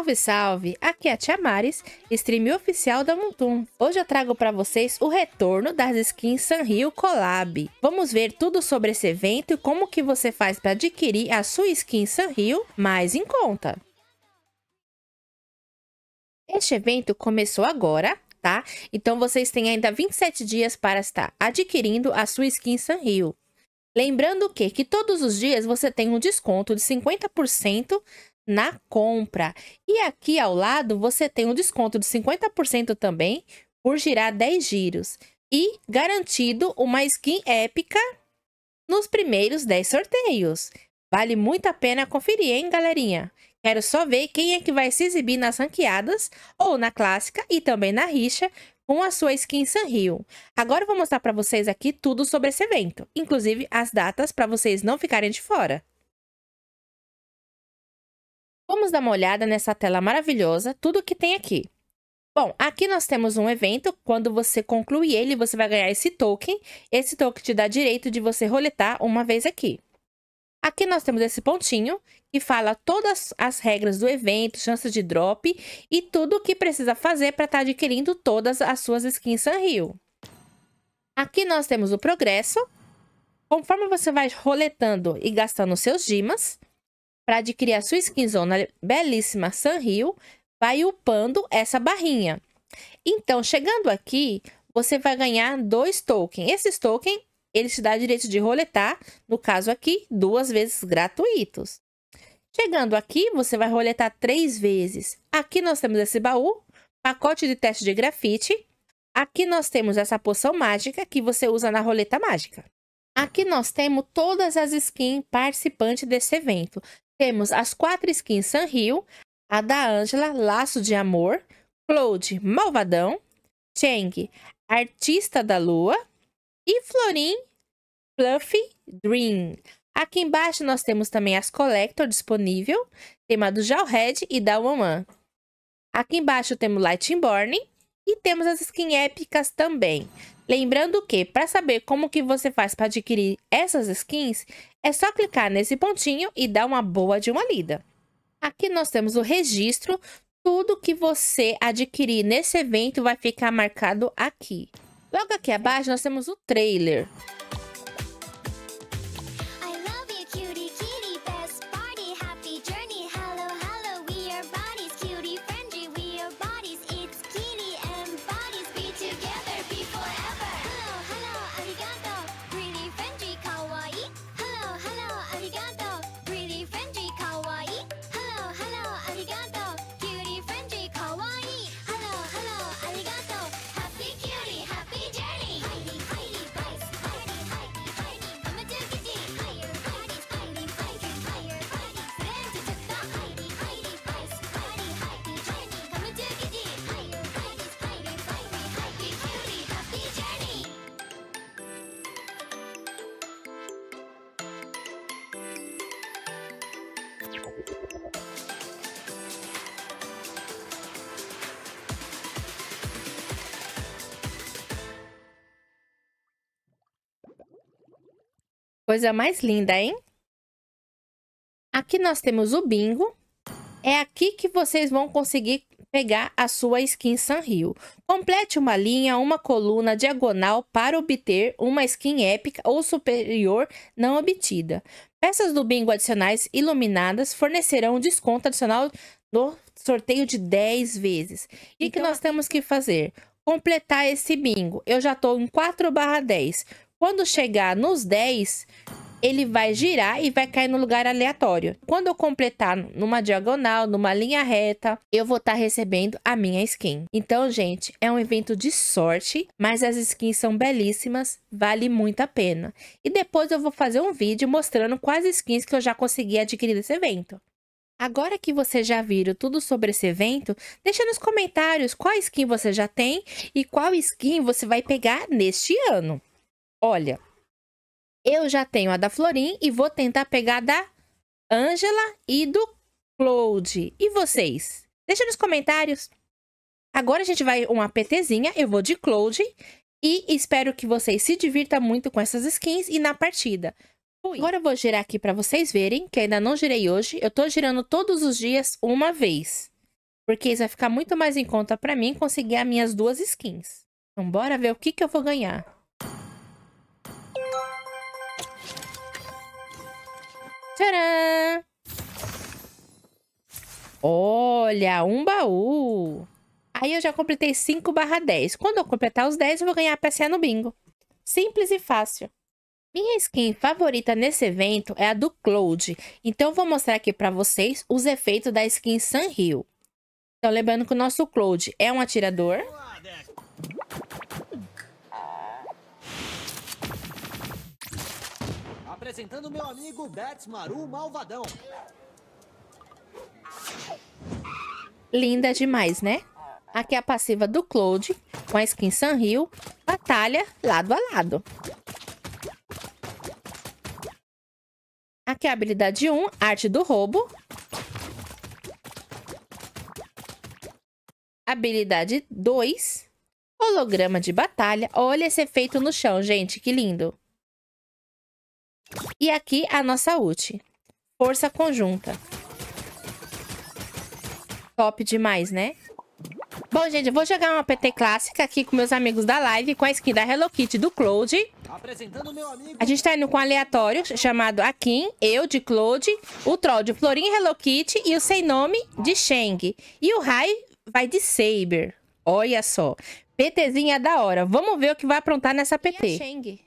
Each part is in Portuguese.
Salve, salve! Aqui é a Tia Maris, stream oficial da Mooton. Hoje eu trago para vocês o retorno das skins Sanrio Collab. Vamos ver tudo sobre esse evento e como que você faz para adquirir a sua skin Sanrio mais em conta. Este evento começou agora, tá? Então vocês têm ainda 27 dias para estar adquirindo a sua skin Sanrio. Lembrando que todos os dias você tem um desconto de 50% na compra. E aqui ao lado você tem um desconto de 50% também por girar 10 giros. E garantido uma skin épica nos primeiros 10 sorteios. Vale muito a pena conferir, hein, galerinha? Quero só ver quem é que vai se exibir nas ranqueadas ou na clássica e também na rixa com a sua skin Sanrio. Agora eu vou mostrar para vocês aqui tudo sobre esse evento, inclusive as datas para vocês não ficarem de fora. Vamos dar uma olhada nessa tela maravilhosa, tudo que tem aqui. Bom, aqui nós temos um evento, quando você concluir ele, você vai ganhar esse token. Esse token te dá direito de você roletar uma vez aqui. Aqui nós temos esse pontinho, que fala todas as regras do evento, chances de drop e tudo o que precisa fazer para estar adquirindo todas as suas skins Sanrio. Aqui nós temos o progresso. Conforme você vai roletando e gastando seus gemas, para adquirir a sua skinzona belíssima Sanrio, vai upando essa barrinha. Então, chegando aqui, você vai ganhar 2 tokens. Esses tokens, eles te dão direito de roletar, no caso aqui, 2 vezes gratuitos. Chegando aqui, você vai roletar 3 vezes. Aqui nós temos esse baú, pacote de teste de grafite. Aqui nós temos essa poção mágica que você usa na roleta mágica. Aqui nós temos todas as skins participantes desse evento. Temos as 4 skins Sanrio, a da Ângela, Laço de Amor, Claude, Malvadão, Chang, Artista da Lua e Florin, Fluffy Dream. Aqui embaixo nós temos também as Collector disponível, tem a do Jalhead e da Wanwan. Aqui embaixo temos Lightning Borne e temos as skins épicas também. Lembrando que, para saber como que você faz para adquirir essas skins, é só clicar nesse pontinho e dar uma boa de uma lida. Aqui nós temos o registro. Tudo que você adquirir nesse evento vai ficar marcado aqui. Logo aqui abaixo nós temos o trailer. Coisa mais linda, hein? Aqui nós temos o bingo. É aqui que vocês vão conseguir pegar a sua skin Sanrio. Complete uma linha, uma coluna diagonal para obter uma skin épica ou superior não obtida. Peças do bingo adicionais iluminadas fornecerão um desconto adicional no sorteio de 10 vezes. E então, que nós temos que fazer? Completar esse bingo. Eu já estou em 4/10. Quando chegar nos 10, ele vai girar e vai cair no lugar aleatório. Quando eu completar numa diagonal, numa linha reta, eu vou estar recebendo a minha skin. Então, gente, é um evento de sorte, mas as skins são belíssimas, vale muito a pena. E depois eu vou fazer um vídeo mostrando quais skins que eu já consegui adquirir desse evento. Agora que vocês já viram tudo sobre esse evento, deixa nos comentários qual skin você já tem e qual skin você vai pegar neste ano. Olha, eu já tenho a da Florin e vou tentar pegar a da Ângela e do Claude. E vocês? Deixa nos comentários. Agora a gente vai uma PTzinha, eu vou de Claude e espero que vocês se divirtam muito com essas skins e na partida. Fui. Agora eu vou girar aqui para vocês verem, que ainda não girei hoje. Eu tô girando todos os dias uma vez. Porque isso vai ficar muito mais em conta pra mim conseguir as minhas duas skins. Então bora ver o que que eu vou ganhar. Tcharam! Olha, um baú! Aí eu já completei 5/10. Quando eu completar os 10, eu vou ganhar a PCA no bingo. Simples e fácil. Minha skin favorita nesse evento é a do Claude. Então eu vou mostrar aqui pra vocês os efeitos da skin Sanrio. Então lembrando que o nosso Claude é um atirador. Apresentando meu amigo Bats Maru, malvadão. Linda demais, né? Aqui é a passiva do Claude, com a skin Sanrio, batalha lado a lado. Aqui é a habilidade 1, arte do roubo. Habilidade 2, holograma de batalha. Olha esse efeito no chão, gente, que lindo. E aqui a nossa ult, força conjunta. Top demais, né? Bom, gente, eu vou jogar uma PT clássica aqui com meus amigos da live, com a skin da Hello Kitty do Claude. A gente tá indo com um aleatório chamado Akin, eu de Claude, o troll de Florin Hello Kitty e o sem nome de Shang. E o Rai vai de Saber. Olha só, PTzinha da hora. Vamos ver o que vai aprontar nessa PT. Shang.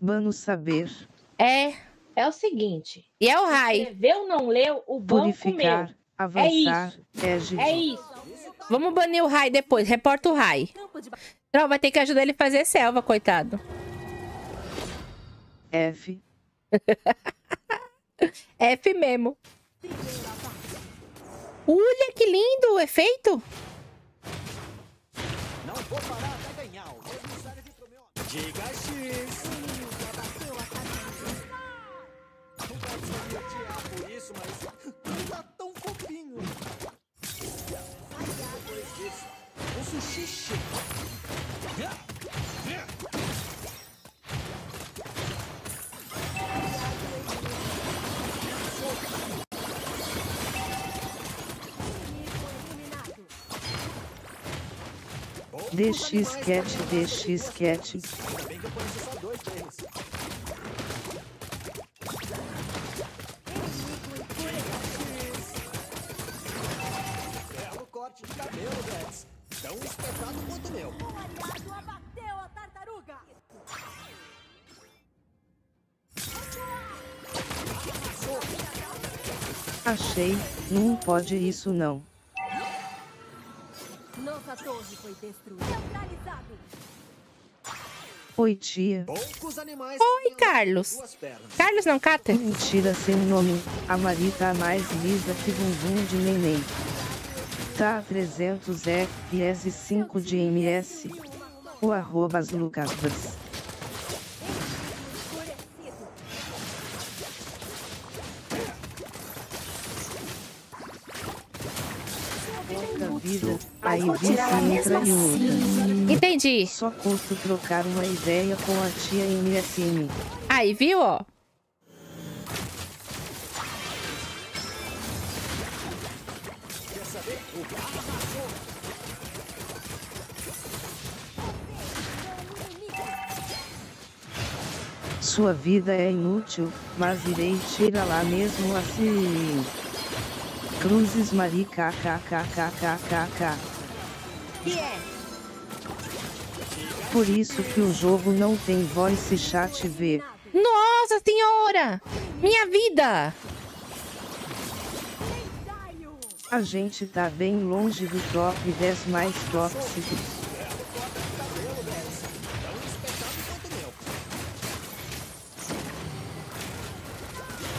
Vamos saber. É o seguinte. E é o Rai. Escreveu, não leu, o bom comeu. Avançar, é isso. É isso. Vamos banir o Rai depois. Reporta o Rai. Não, vai ter que ajudar ele a fazer selva, coitado. F. F mesmo. Olha que lindo o efeito. Não vou parar até ganhar. Diga X. Por isso, mas tá tão fofinho. DX cat. Achei, não pode isso não. Nossa torre foi destruída. Oi, tia. Oi, Carlos. Carlos não, Cáter. Mentira sem nome. A Marita é mais lisa que bumbum de neném. Tá 300 FPS 5 de MS. O @lucasvas. Aí entra e outra. Entendi. Só custo trocar uma ideia com a tia Emília. Aí, viu, ó? Quer saber? O cara passou. Sua vida é inútil, mas irei tirar lá mesmo assim. Cruzes Maricá, Por isso que o jogo não tem voice chat V. Nossa senhora! Minha vida! A gente tá bem longe do top 10 mais tóxicos.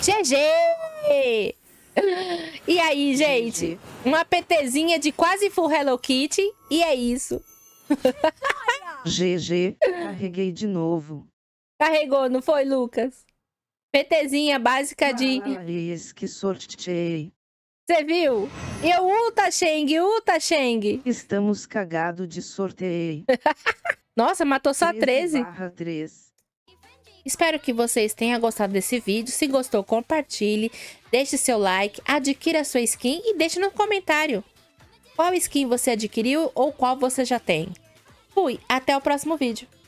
GG! E aí, gente? Uma PTzinha de quase full Hello Kitty. E é isso. GG. Carreguei de novo. Carregou, não foi, Lucas? PTzinha básica de... Isso que sorteei. Você viu? Eu, Uta Cheng. Estamos cagado de sorteio. Nossa, matou só 13. 13/3. Espero que vocês tenham gostado desse vídeo. Se gostou, compartilhe, deixe seu like, adquira sua skin e deixe no comentário. qual skin você adquiriu ou qual você já tem. Fui, até o próximo vídeo.